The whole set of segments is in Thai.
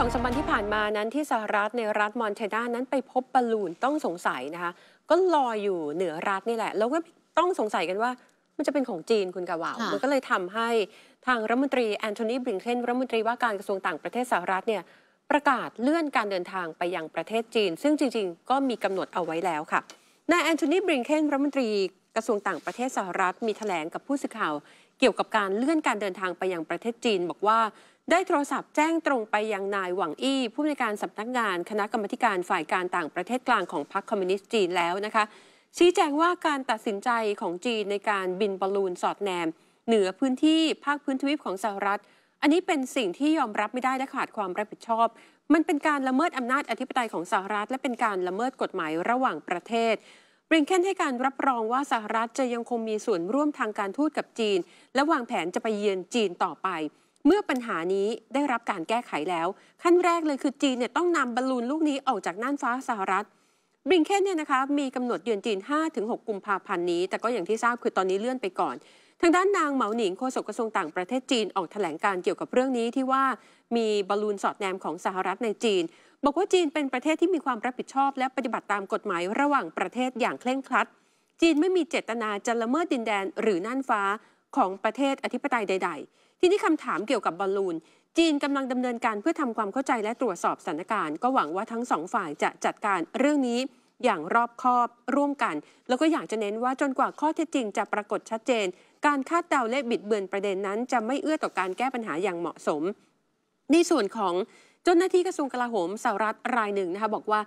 สองสัปดาห์ที่ผ่านมานั้นที่สหรัฐในรัฐมอนแทนานั้นไปพบบอลลูนต้องสงสัยนะคะก็ลอยอยู่เหนือรัฐนี่แหละแล้วก็ต้องสงสัยกันว่ามันจะเป็นของจีนคุณกะว่ามันก็เลยทำให้ทางรัฐมนตรีแอนโทนีบลิงเคนรัฐมนตรีว่าการกระทรวงต่างประเทศสหรัฐเนี่ยประกาศเลื่อนการเดินทางไปยังประเทศจีนซึ่งจริงๆก็มีกำหนดเอาไว้แล้วค่ะนายแอนโทนีบลิงเคนรัฐมนตรีกระทรวงต่างประเทศสหรัฐมีแถลงกับผู้สื่อข่าวเกี่ยวกับการเลื่อนการเดินทางไปยังประเทศจีนบอกว่าได้โทรศัพท์แจ้งตรงไปยังนายหวังอี้ผู้อำนวยการสำนักงานคณะกรรมการฝ่ายการต่างประเทศกลางของพรรคคอมมิวนิสต์จีนแล้วนะคะชี้แจงว่าการตัดสินใจของจีนในการบินบอลลูนสอดแนมเหนือพื้นที่ภาคพื้นทวีปของสหรัฐอันนี้เป็นสิ่งที่ยอมรับไม่ได้และขาดความรับผิดชอบมันเป็นการละเมิดอำนาจอธิปไตยของสหรัฐและเป็นการละเมิดกฎหมายระหว่างประเทศบลิงเคนให้การรับรองว่าสหรัฐจะยังคงมีส่วนร่วมทางการทูตกับจีนและวางแผนจะไปเยือนจีนต่อไปเมื่อปัญหานี้ได้รับการแก้ไขแล้วขั้นแรกเลยคือจีนเนี่ยต้องนำบอลลูนลูกนี้ออกจากน่านฟ้าสหรัฐบลิงเคนเนี่ยนะคะมีกำหนดเยือนจีน 5-6 กุมภาพันธ์นี้แต่ก็อย่างที่ทราบคือตอนนี้เลื่อนไปก่อนทางด้านนางเหมาหนิงโฆษกกระทรวงต่างประเทศจีนออกแถลงการเกี่ยวกับเรื่องนี้ที่ว่ามีบอลลูนสอดแนมของสหรัฐในจีนบอกว่าจีนเป็นประเทศที่มีความรับผิดชอบและปฏิบัติตามกฎหมายระหว่างประเทศอย่างเคร่งครัดจีนไม่มีเจตนาจะละเมิดดินแดนหรือน่านฟ้าของประเทศอธิปไตยใดๆที่นี่คำถามเกี่ยวกับบอลลูนจีนกำลังดำเนินการเพื่อทำความเข้าใจและตรวจสอบสถานการณ์ก็หวังว่าทั้งสองฝ่ายจะจัดการเรื่องนี้อย่างรอบคอบร่วมกันแล้วก็อยากจะเน้นว่าจนกว่าข้อเท็จจริงจะปรากฏชัดเจนการคาดเดาและบิดเบือนประเด็นนั้นจะไม่เอื้อต่อการแก้ปัญหาอย่างเหมาะสมในส่วนของเจ้าหน้าที่กระทรวงกลาโหมสหรัฐรายหนึ่งนะคะบอกว่า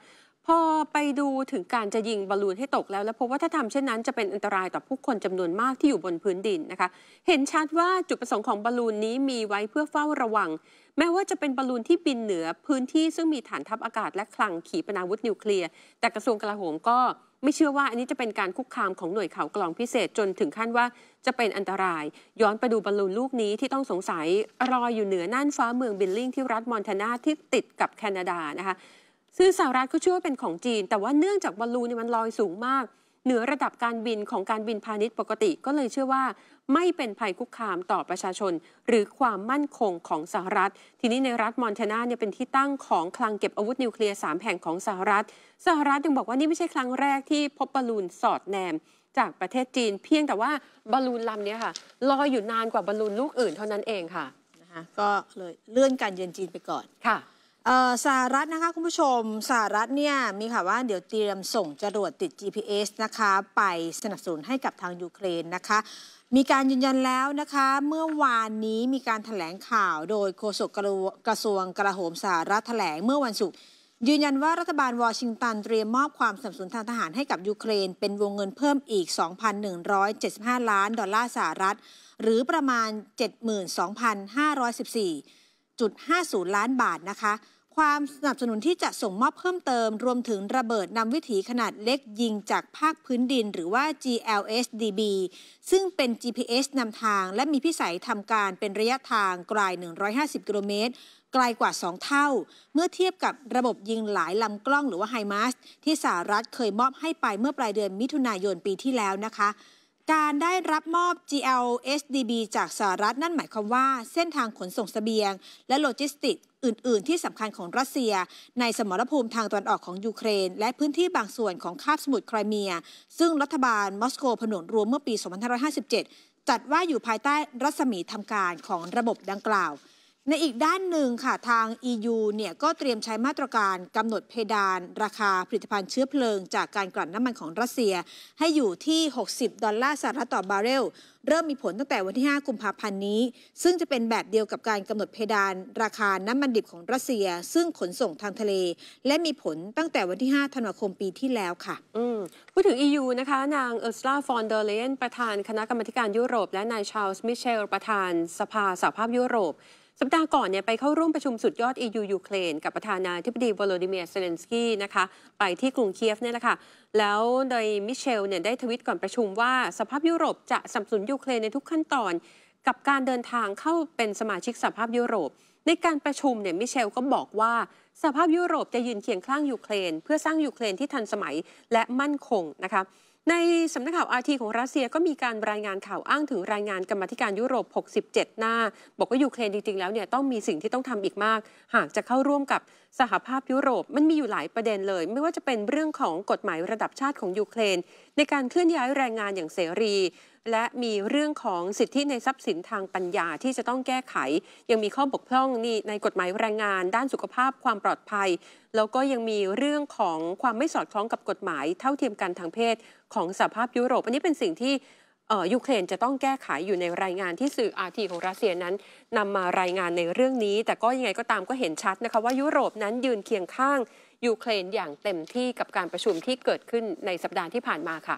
พอไปดูถึงการจะยิงบอลลูนให้ตกแล้วพบว่าถ้าทำเช่นนั้นจะเป็นอันตรายต่อผู้คนจำนวนมากที่อยู่บนพื้นดินนะคะเห็นชัดว่าจุดประสงค์ของบอลลูนนี้มีไว้เพื่อเฝ้าระวังแม้ว่าจะเป็นบอลลูนที่บินเหนือพื้นที่ซึ่งมีฐานทัพอากาศและคลังขีปนาวุธนิวเคลียร์แต่กระทรวงกลาโหมก็ไม่เชื่อว่าอันนี้จะเป็นการคุกคามของหน่วยข่าวกรองพิเศษจนถึงขั้นว่าจะเป็นอันตรายย้อนไปดูบอลลูนลูกนี้ที่ต้องสงสัยลอยอยู่เหนือน่านฟ้าเมืองบิลลิงที่รัฐมอนทานาที่ติดกับแคนาดานะคะซึ่งสหรัฐเขาเชื่อว่าเป็นของจีนแต่ว่าเนื่องจากบอลลูนมันลอยสูงมากเหนือระดับการบินของการบินพาณิชย์ปกติก็เลยเชื่อว่าไม่เป็นภัยคุกคามต่อประชาชนหรือความมั่นคงของสหรัฐทีนี้ในรัฐมอนทานาเนี่ยเป็นที่ตั้งของคลังเก็บอาวุธนิวเคลียร์3แห่งของสหรัฐยังบอกว่านี่ไม่ใช่ครั้งแรกที่พบบอลลูนสอดแนมจากประเทศจีนเพียงแต่ว่าบอลลูนลำนี้ค่ะลอยอยู่นานกว่าบอลลูนลูกอื่นเท่านั้นเองค่ะนะคะก็เลยเลื่อนการเยือนจีนไปก่อนค่ะสหรัฐนะคะคุณผู้ชมสหรัฐเนี่ยมีข่าวว่าเดี๋ยวเตรียมส่งจรวดติด GPS นะคะไปสนับสนุนให้กับทางยูเครนนะคะมีการยืนยันแล้วนะคะเมื่อวานนี้มีการแถลงข่าวโดยโฆษกกระทรวงกลาโหมสหรัฐแถลงเมื่อวันศุกร์ยืนยันว่ารัฐบาลวอชิงตันเตรียมมอบความสนับสนุนทางทหารให้กับยูเครนเป็นวงเงินเพิ่มอีก 2,175 ล้านดอลลาร์สหรัฐหรือประมาณ 72,514.50 ล้านบาทนะคะความสนับสนุนที่จะส่งมอบเพิ่มเติมรวมถึงระเบิดนำวิถีขนาดเล็กยิงจากภาคพื้นดินหรือว่า GLSDB ซึ่งเป็น GPS นำทางและมีพิสัยทำการเป็นระยะทางไกล150 กิโลเมตรไกลกว่า2เท่าเมื่อเทียบกับระบบยิงหลายลำกล้องหรือว่า HIMARS ที่สหรัฐเคยมอบให้ไปเมื่อปลายเดือนมิถุนายนปีที่แล้วนะคะการได้รับมอบ GLSDB จากสหรัฐนั่นหมายความว่าเส้นทางขนส่งเสบียงและโลจิสติกส์อื่นๆที่สำคัญของรัสเซียในสมรภูมิทางตะวันออกของยูเครนและพื้นที่บางส่วนของคาบสมุทรไครเมียซึ่งรัฐบาลมอสโกผนวกรวมเมื่อปี 2557 จัดว่าอยู่ภายใต้รัศมีทำการของระบบดังกล่าวในอีกด้านหนึ่งค่ะทาง E.U. เนี่ยก็เตรียมใช้มาตรการกำหนดเพดานราคาผลิตภัณฑ์เชื้อเพลิงจากการกลั่นน้ำมันของรัสเซียให้อยู่ที่$60ต่อบาร์เรลเริ่มมีผลตั้งแต่วันที่5กุมภาพันธ์นี้ซึ่งจะเป็นแบบเดียวกับการกำหนดเพดานราคาน้ำมันดิบของรัสเซียซึ่งขนส่งทางทะเลและมีผลตั้งแต่วันที่5ธันวาคมปีที่แล้วค่ะพูดถึง EU นะคะนางอุร์ซูลาฟอนเดอร์เลนประธานคณะกรรมาการยุโรปและนายชาร์ลส์มิเชลประธานสภาสหภาพยุโรปสัปดาห์ก่อนเนี่ยไปเข้าร่วมประชุมสุดยอด EU ยูเครนกับประธานาธิบดีวโลดิเมียร์เซเลนสกี้นะคะไปที่กรุงเคียฟเนี่ยแหละค่ะแล้วโดยมิเชลเนี่ยได้ทวิตก่อนประชุมว่าสหภาพยุโรปจะสนับสนุนยูเครนในทุกขั้นตอนกับการเดินทางเข้าเป็นสมาชิกสหภาพยุโรปในการประชุมเนี่ยมิเชลก็บอกว่าสหภาพยุโรปจะยืนเคียงข้างยูเครนเพื่อสร้างยูเครนที่ทันสมัยและมั่นคงนะคะ ในสำนักข่าว RT ของรัสเซียก็มีการรายงานข่าวอ้างถึงรายงานกรรมาธิการยุโรป67หน้าบอกว่ายูเครนจริงๆแล้วเนี่ยต้องมีสิ่งที่ต้องทำอีกมากหากจะเข้าร่วมกับสหภาพยุโรปมันมีอยู่หลายประเด็นเลยไม่ว่าจะเป็นเรื่องของกฎหมายระดับชาติของยูเครนในการเคลื่อนย้ายแรงงานอย่างเสรีและมีเรื่องของสิทธิในทรัพย์สินทางปัญญาที่จะต้องแก้ไขยังมีข้อบกพร่องในกฎหมายแรงงานด้านสุขภาพความปลอดภัยแล้วก็ยังมีเรื่องของความไม่สอดคล้องกับกฎหมายเท่าเทียมกันทางเพศของสหภาพยุโรปอันนี้เป็นสิ่งที่ยูเครนจะต้องแก้ไขอยู่ในรายงานที่สื่อ RT ของรัสเซียนั้นนำมารายงานในเรื่องนี้แต่ก็ยังไงก็ตามก็เห็นชัดนะคะว่ายุโรปนั้นยืนเคียงข้างยูเครนอย่างเต็มที่กับการประชุมที่เกิดขึ้นในสัปดาห์ที่ผ่านมาค่ะ